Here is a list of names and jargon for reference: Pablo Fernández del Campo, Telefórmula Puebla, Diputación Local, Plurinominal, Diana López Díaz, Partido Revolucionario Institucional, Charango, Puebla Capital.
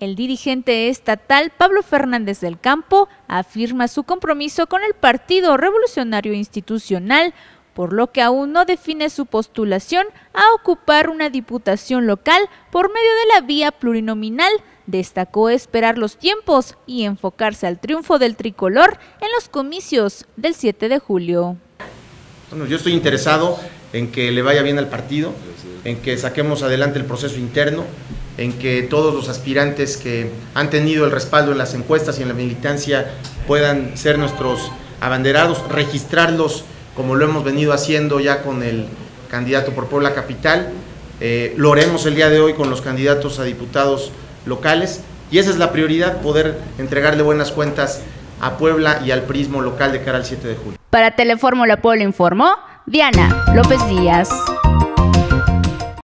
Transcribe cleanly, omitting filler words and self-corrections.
El dirigente estatal Pablo Fernández del Campo afirma su compromiso con el Partido Revolucionario Institucional, por lo que aún no define su postulación a ocupar una diputación local por medio de la vía plurinominal. Destacó esperar los tiempos y enfocarse al triunfo del tricolor en los comicios del 7 de julio. Bueno, yo estoy interesado en que le vaya bien al partido, en que saquemos adelante el proceso interno, en que todos los aspirantes que han tenido el respaldo en las encuestas y en la militancia puedan ser nuestros abanderados, registrarlos como lo hemos venido haciendo ya con el candidato por Puebla Capital, lo haremos el día de hoy con los candidatos a diputados locales, y esa es la prioridad, poder entregarle buenas cuentas a Puebla y al prismo local de cara al 7 de julio. Para Telefórmula Puebla informó Diana López Díaz.